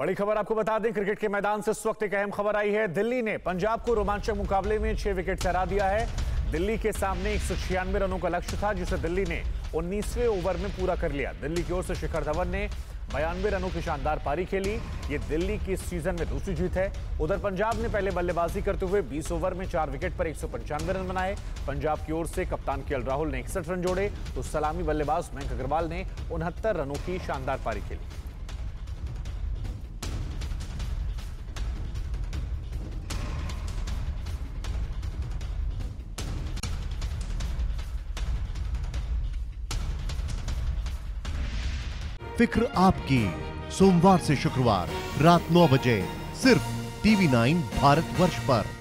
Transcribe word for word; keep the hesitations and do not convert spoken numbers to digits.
बड़ी खबर आपको बता दें, क्रिकेट के मैदान से इस वक्त एक अहम खबर आई है। दिल्ली ने पंजाब को रोमांचक मुकाबले में छह विकेट से हरा दिया है। दिल्ली के सामने एक सौ छियानवे रनों का लक्ष्य था, जिसे दिल्ली ने उन्नीसवें ओवर में पूरा कर लिया। दिल्ली की ओर से शिखर धवन ने बयानवे रनों की शानदार पारी खेली। ये दिल्ली की इस सीजन में दूसरी जीत है। उधर पंजाब ने पहले बल्लेबाजी करते हुए बीस ओवर में चार विकेट पर एक सौ पंचानवे रन बनाए। पंजाब की ओर से कप्तान के एल राहुल ने इकसठ रन जोड़े तो सलामी बल्लेबाज मयंक अग्रवाल ने उनहत्तर रनों की शानदार पारी खेली। फिक्र आपकी, सोमवार से शुक्रवार रात नौ बजे सिर्फ टीवी नाइन भारत वर्ष पर।